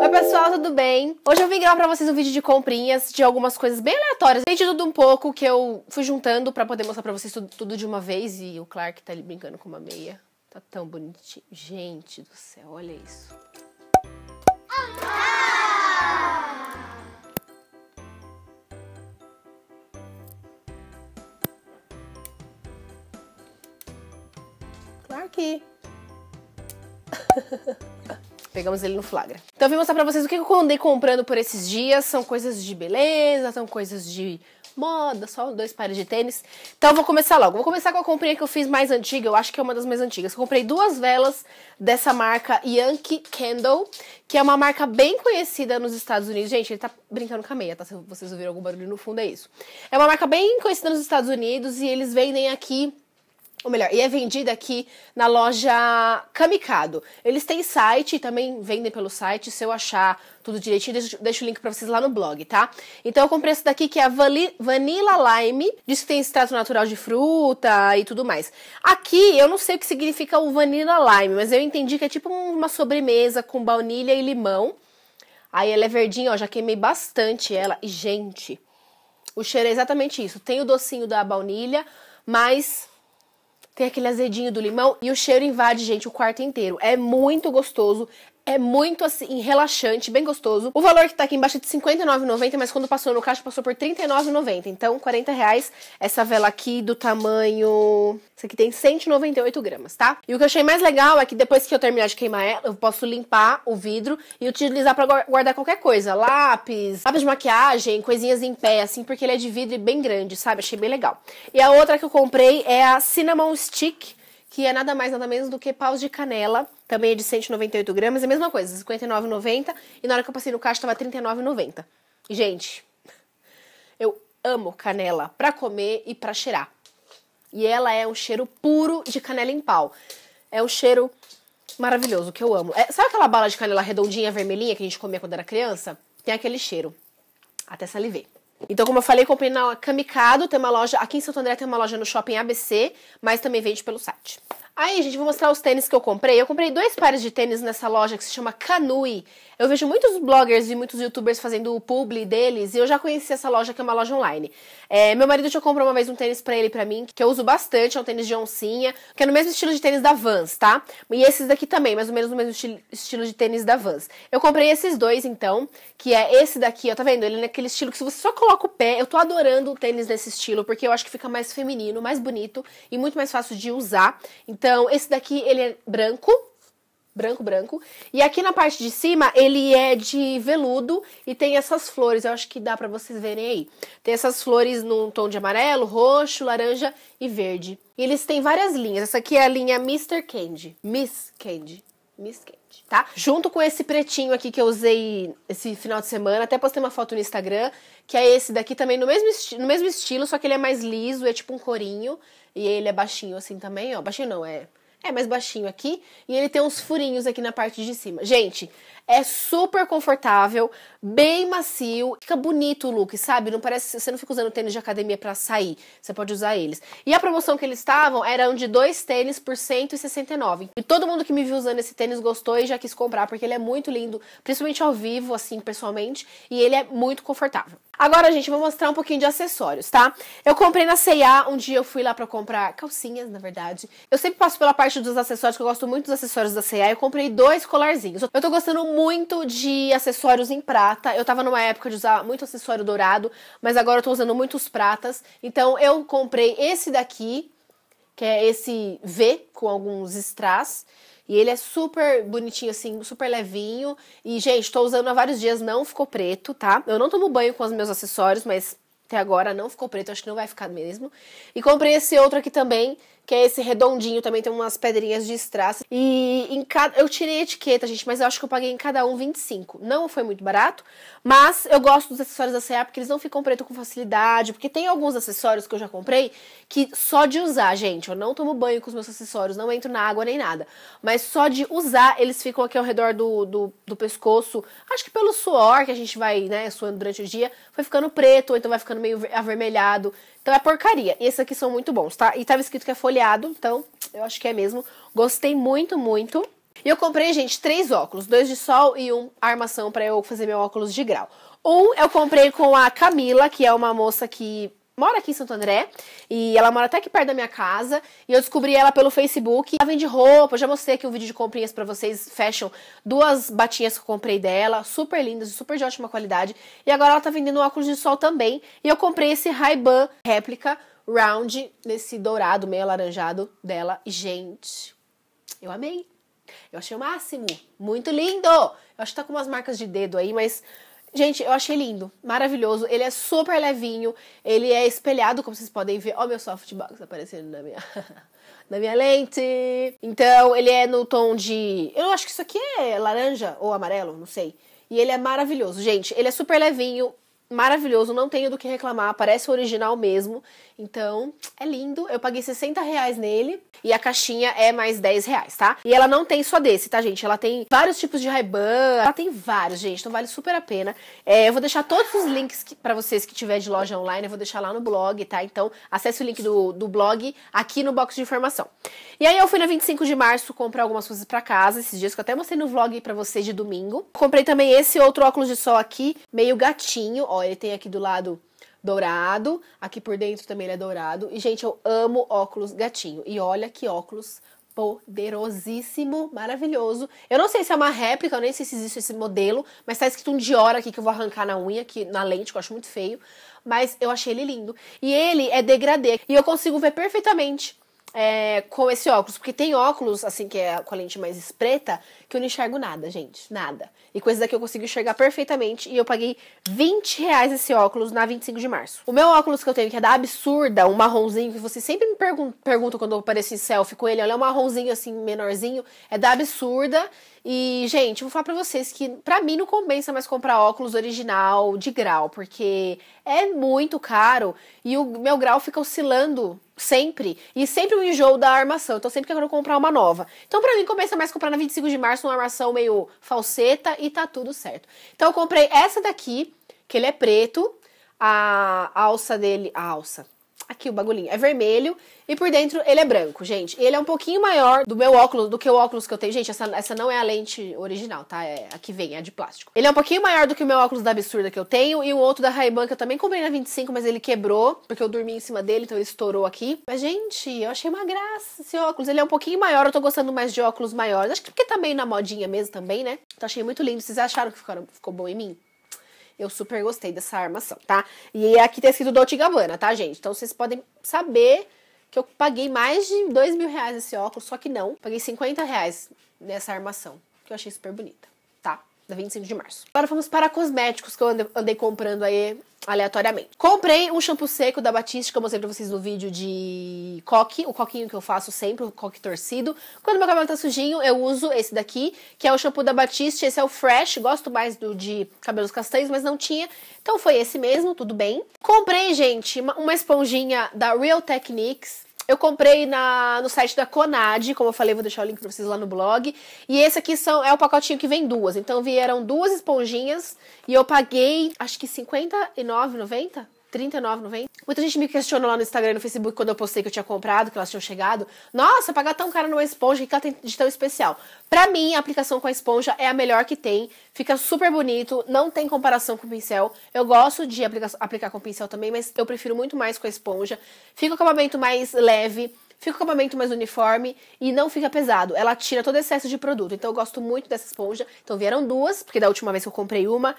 Oi pessoal, tudo bem? Hoje eu vim gravar pra vocês um vídeo de comprinhas de algumas coisas bem aleatórias, de tudo um pouco que eu fui juntando pra poder mostrar pra vocês tudo de uma vez. E o Clark tá ali brincando com uma meia, tá tão bonitinho. Gente do céu, olha isso. Clark! Pegamos ele no flagra. Então eu vim mostrar pra vocês o que eu andei comprando por esses dias. São coisas de beleza, são coisas de moda, só dois pares de tênis. Então eu vou começar logo. Vou começar com a comprinha que eu fiz mais antiga, eu acho que é uma das mais antigas. Eu comprei duas velas dessa marca Yankee Candle, que é uma marca bem conhecida nos Estados Unidos. Gente, ele tá brincando com a meia, tá? Se vocês ouviram algum barulho no fundo, é isso. É uma marca bem conhecida nos Estados Unidos e eles vendem aqui... Ou melhor, e é vendida aqui na loja Kamikado. Eles têm site, também vendem pelo site. Se eu achar tudo direitinho, deixo o link pra vocês lá no blog, tá? Então eu comprei essa daqui, que é a Vanilla Lime. Diz que tem extrato natural de fruta e tudo mais. Aqui, eu não sei o que significa o Vanilla Lime, mas eu entendi que é tipo uma sobremesa com baunilha e limão. Aí ela é verdinha, ó, já queimei bastante ela. E, gente, o cheiro é exatamente isso. Tem o docinho da baunilha, mas... tem aquele azedinho do limão e o cheiro invade, gente, o quarto inteiro. É muito gostoso, é muito, assim, relaxante, bem gostoso. O valor que tá aqui embaixo é de R$59,90, mas quando passou no caixa, passou por R$39,90. Então, R$40,00 essa vela aqui do tamanho... Essa aqui tem 198 gramas, tá? E o que eu achei mais legal é que depois que eu terminar de queimar ela, eu posso limpar o vidro e utilizar pra guardar qualquer coisa. Lápis de maquiagem, coisinhas em pé, assim, porque ele é de vidro e bem grande, sabe? Achei bem legal. E a outra que eu comprei é a Cinnamon Stick, que é nada mais, nada menos do que paus de canela. Também é de 198 gramas, é a mesma coisa, R$59,90. E na hora que eu passei no caixa, tava R$39,90. Gente, eu amo canela pra comer e pra cheirar. E ela é um cheiro puro de canela em pau. É um cheiro maravilhoso, que eu amo. É, sabe aquela bala de canela redondinha, vermelhinha, que a gente comia quando era criança? Tem aquele cheiro. Até salivei. Então, como eu falei, comprei na Kamikado, tem uma loja, aqui em Santo André tem uma loja no shopping ABC, mas também vende pelo site. Aí, gente, vou mostrar os tênis que eu comprei. Eu comprei dois pares de tênis nessa loja que se chama Kanui. Eu vejo muitos bloggers e muitos youtubers fazendo o publi deles e eu já conheci essa loja, que é uma loja online. É, meu marido já comprou uma vez um tênis pra ele e pra mim, que eu uso bastante, é um tênis de oncinha, que é no mesmo estilo de tênis da Vans, tá? E esses daqui também, mais ou menos no mesmo estilo de tênis da Vans. Eu comprei esses dois, então, que é esse daqui, ó, tá vendo? Ele é naquele estilo que se você só coloca o pé, eu tô adorando o tênis nesse estilo, porque eu acho que fica mais feminino, mais bonito e muito mais fácil de usar. Então, esse daqui, ele é branco. Branco. E aqui na parte de cima, ele é de veludo e tem essas flores. Eu acho que dá pra vocês verem aí. Tem essas flores num tom de amarelo, roxo, laranja e verde. E eles têm várias linhas. Essa aqui é a linha Miss Candy, tá? Junto com esse pretinho aqui que eu usei esse final de semana, até postei uma foto no Instagram, que é esse daqui também, no mesmo estilo, só que ele é mais liso, é tipo um corinho. E ele é baixinho assim também, ó. Baixinho não, é mais baixinho aqui, e ele tem uns furinhos aqui na parte de cima. Gente, é super confortável, bem macio, fica bonito o look, sabe? Não parece, você não fica usando tênis de academia pra sair, você pode usar eles. E a promoção que eles estavam eram de dois tênis por R$169. E todo mundo que me viu usando esse tênis gostou e já quis comprar, porque ele é muito lindo, principalmente ao vivo, assim, pessoalmente, e ele é muito confortável. Agora, gente, vou mostrar um pouquinho de acessórios, tá? Eu comprei na C&A, um dia eu fui lá pra comprar calcinhas, na verdade. Eu sempre passo pela parte dos acessórios, que eu gosto muito dos acessórios da C&A. Eu comprei dois colarzinhos. Eu tô gostando muito de acessórios em prata. Eu tava numa época de usar muito acessório dourado, mas agora eu tô usando muitos pratas. Então, eu comprei esse daqui, que é esse V, com alguns strass. E ele é super bonitinho, assim, super levinho. E, gente, tô usando há vários dias, não ficou preto, tá? Eu não tomo banho com os meus acessórios, mas até agora não ficou preto, acho que não vai ficar mesmo. E comprei esse outro aqui também, que é esse redondinho, também tem umas pedrinhas de strass. E em cada... eu tirei a etiqueta, gente, mas eu acho que eu paguei em cada um R$25. Não foi muito barato, mas eu gosto dos acessórios da C&A porque eles não ficam preto com facilidade, porque tem alguns acessórios que eu já comprei que só de usar, gente, eu não tomo banho com os meus acessórios, não entro na água nem nada, mas só de usar eles ficam aqui ao redor do pescoço, acho que pelo suor que a gente vai, né, suando durante o dia, vai ficando preto, ou então vai ficando meio avermelhado. Então é porcaria. E esses aqui são muito bons, tá? E tava escrito que é folheado, então eu acho que é mesmo. Gostei muito. E eu comprei, gente, 3 óculos, 2 de sol e 1 armação pra eu fazer meu óculos de grau. Um eu comprei com a Camila, que é uma moça que mora aqui em Santo André, e ela mora até aqui perto da minha casa, e eu descobri ela pelo Facebook. Ela vende roupa, eu já mostrei aqui um vídeo de comprinhas pra vocês, fashion, 2 batinhas que eu comprei dela, super lindas, super de ótima qualidade, e agora ela tá vendendo óculos de sol também, e eu comprei esse Ray-Ban réplica round, nesse dourado meio alaranjado dela, e gente, eu amei, eu achei o máximo, muito lindo, eu acho que tá com umas marcas de dedo aí, mas... Gente, eu achei lindo, maravilhoso, ele é super levinho, ele é espelhado, como vocês podem ver, ó meu softbox aparecendo na minha, na minha lente. Então, ele é no tom de, eu acho que isso aqui é laranja ou amarelo, não sei, e ele é maravilhoso, gente, ele é super levinho, maravilhoso, não tenho do que reclamar, parece o original mesmo, então é lindo, eu paguei R$60 nele e a caixinha é mais R$10, tá? E ela não tem só desse, tá gente? Ela tem vários tipos de Ray-Ban, ela tem vários, gente, então vale super a pena. Eu vou deixar todos os links que, pra vocês que tiver de loja online, eu vou deixar lá no blog, tá? Então acesse o link do blog aqui no box de informação. E aí eu fui na 25 de março comprar algumas coisas pra casa, esses dias que eu até mostrei no vlog pra vocês de domingo. Comprei também esse outro óculos de sol aqui, meio gatinho, ó, ele tem aqui do lado dourado, aqui por dentro também ele é dourado. E, gente, eu amo óculos gatinho. E olha que óculos poderosíssimo, maravilhoso. Eu não sei se é uma réplica, eu nem sei se existe esse modelo, mas tá escrito um Dior aqui que eu vou arrancar na unha, aqui na lente, que eu acho muito feio. Mas eu achei ele lindo. E ele é degradê. E eu consigo ver perfeitamente com esse óculos, porque tem óculos, assim, que é com a lente mais preta, que eu não enxergo nada, gente, nada. E com esse daqui eu consigo enxergar perfeitamente, e eu paguei R$20 esse óculos na 25 de março. O meu óculos que eu tenho, que é da Absurda, um marronzinho, que vocês sempre me perguntam quando eu apareço em selfie com ele, olha, é um marronzinho, assim, menorzinho, é da Absurda, e, gente, vou falar pra vocês que pra mim não compensa mais comprar óculos original de grau, porque é muito caro, e o meu grau fica oscilando sempre, e sempre o enjoo da armação, então sempre que eu quero comprar uma nova. Então pra mim compensa mais comprar na 25 de março uma armação meio falseta e tá tudo certo. Então eu comprei essa daqui, que ele é preto, a alça dele, a alça, aqui o bagulhinho, é vermelho e por dentro ele é branco, gente. Ele é um pouquinho maior do meu óculos, do que o óculos que eu tenho. Gente, essa não é a lente original, tá? É a que vem, é a de plástico. Ele é um pouquinho maior do que o meu óculos da Absurda que eu tenho e o outro da Ray-Ban que eu também comprei na 25, mas ele quebrou, porque eu dormi em cima dele, então ele estourou aqui. Mas, gente, eu achei uma graça esse óculos. Ele é um pouquinho maior, eu tô gostando mais de óculos maiores. Acho que porque tá meio na modinha mesmo também, né? Então achei muito lindo. Vocês acharam que ficou bom em mim? Eu super gostei dessa armação, tá? E aqui tá escrito Dolce & Gabbana, tá, gente? Então vocês podem saber que eu paguei mais de R$2.000 nesse óculos, só que não. Paguei R$50 nessa armação, que eu achei super bonita, tá? Da 25 de março. Agora vamos para cosméticos que eu andei comprando aí aleatoriamente. Comprei um shampoo seco da Batiste, que eu mostrei pra vocês no vídeo de coque. O coquinho que eu faço sempre, o coque torcido. Quando meu cabelo tá sujinho, eu uso esse daqui, que é o shampoo da Batiste. Esse é o Fresh, gosto mais do de cabelos castanhos, mas não tinha. Então foi esse mesmo, tudo bem. Comprei, gente, uma esponjinha da Real Techniques. Eu comprei no site da Conad, como eu falei, vou deixar o link pra vocês lá no blog. E esse aqui é o pacotinho que vem 2. Então vieram 2 esponjinhas e eu paguei, acho que R$59,90? R$39,90. Muita gente me questionou lá no Instagram e no Facebook quando eu postei que eu tinha comprado, que elas tinham chegado. Nossa, pagar tão caro numa esponja, o que ela tem de tão especial? Pra mim, a aplicação com a esponja é a melhor que tem. Fica super bonito, não tem comparação com o pincel. Eu gosto de aplicar com o pincel também, mas eu prefiro muito mais com a esponja. Fica o acabamento mais leve, fica o acabamento mais uniforme e não fica pesado. Ela tira todo excesso de produto, então eu gosto muito dessa esponja. Então vieram 2, porque da última vez que eu comprei uma...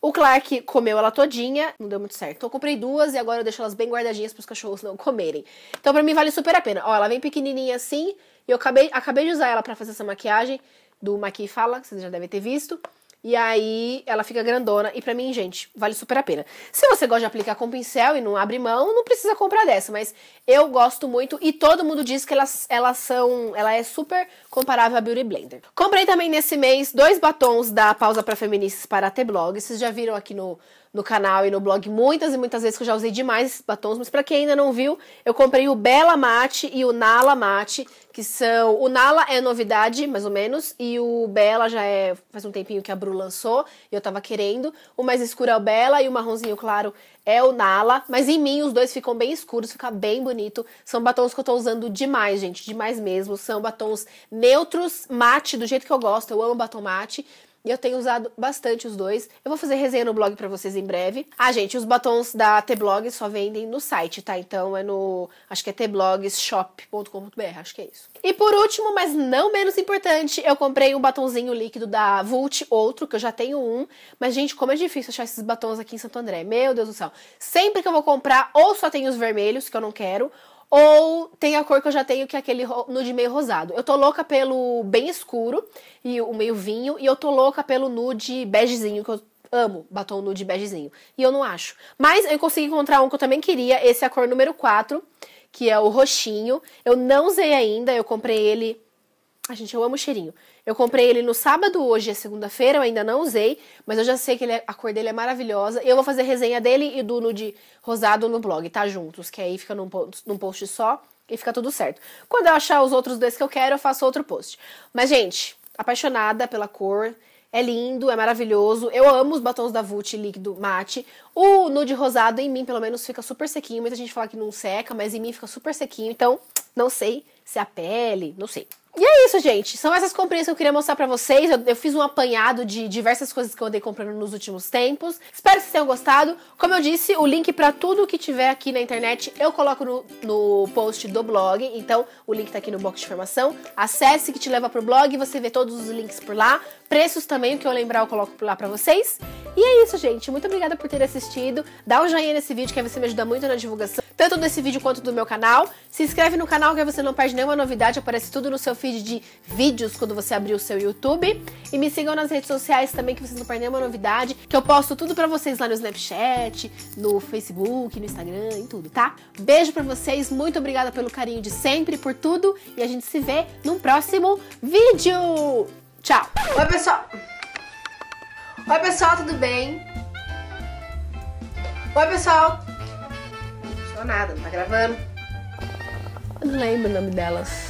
O Clark comeu ela todinha, não deu muito certo. Então eu comprei 2 e agora eu deixo elas bem guardadinhas para os cachorros não comerem. Então pra mim vale super a pena. Ó, ela vem pequenininha assim e eu acabei de usar ela para fazer essa maquiagem do Maqui Fala, que vocês já devem ter visto. E aí ela fica grandona e pra mim, gente, vale super a pena. Se você gosta de aplicar com pincel e não abre mão, não precisa comprar dessa, mas eu gosto muito e todo mundo diz que ela é super comparável à Beauty Blender. Comprei também nesse mês 2 batons da Pausa Pra Feministas para a T-Blog, vocês já viram aqui no no canal e no blog muitas e muitas vezes, que eu já usei demais esses batons, mas pra quem ainda não viu, eu comprei o Bella Matte e o Nala Matte, que são... O Nala é novidade, mais ou menos, e o Bella já é... Faz um tempinho que a Bru lançou, e eu tava querendo. O mais escuro é o Bella e o marronzinho claro é o Nala, mas em mim os dois ficam bem escuros, fica bem bonito. São batons que eu tô usando demais, gente, demais mesmo. São batons neutros, mate, do jeito que eu gosto, eu amo batom mate. E eu tenho usado bastante os dois. Eu vou fazer resenha no blog pra vocês em breve. Ah, gente, os batons da T-Blog só vendem no site, tá? Então é no... Acho que é tblogsshop.com.br, acho que é isso. E por último, mas não menos importante, eu comprei um batonzinho líquido da Vult, outro, que eu já tenho um. Mas, gente, como é difícil achar esses batons aqui em Santo André. Meu Deus do céu. Sempre que eu vou comprar, ou só tem os vermelhos, que eu não quero... Ou tem a cor que eu já tenho, que é aquele nude meio rosado. Eu tô louca pelo bem escuro e o meio vinho. E eu tô louca pelo nude begezinho, que eu amo batom nude begezinho. E eu não acho. Mas eu consegui encontrar um que eu também queria. Esse é a cor número 4, que é o roxinho. Eu não usei ainda, eu comprei ele... Ah, gente, eu amo o cheirinho. Eu comprei ele no sábado, hoje é segunda-feira, eu ainda não usei, mas eu já sei que ele é, a cor dele é maravilhosa. E eu vou fazer resenha dele e do nude rosado no blog, tá? Juntos, que aí fica num post só e fica tudo certo. Quando eu achar os outros dois que eu quero, eu faço outro post. Mas, gente, apaixonada pela cor, é lindo, é maravilhoso. Eu amo os batons da Vult líquido mate. O nude rosado, em mim, pelo menos, fica super sequinho. Muita gente fala que não seca, mas em mim fica super sequinho, então não sei se é a pele, não sei. E é isso, gente. São essas comprinhas que eu queria mostrar pra vocês. Eu fiz um apanhado de diversas coisas que eu andei comprando nos últimos tempos. Espero que vocês tenham gostado. Como eu disse, o link pra tudo que tiver aqui na internet eu coloco no post do blog. Então, o link tá aqui no box de informação. Acesse, que te leva pro blog. Você vê todos os links por lá. Preços também, o que eu lembrar, eu coloco por lá pra vocês. E é isso, gente. Muito obrigada por ter assistido. Dá um joinha nesse vídeo, que aí você me ajuda muito na divulgação, tanto desse vídeo quanto do meu canal. Se inscreve no canal, que aí você não perde nenhuma novidade. Aparece tudo no seu feed de vídeos quando você abrir o seu YouTube. E me sigam nas redes sociais também, que vocês não perdem nenhuma novidade, que eu posto tudo pra vocês lá no Snapchat, no Facebook, no Instagram e tudo, tá? Beijo pra vocês, muito obrigada pelo carinho de sempre, por tudo, e a gente se vê num próximo vídeo. Tchau! Oi, pessoal! Oi, pessoal, tudo bem? Oi, pessoal! Não funcionou nada, não tá gravando? Eu não lembro o nome delas.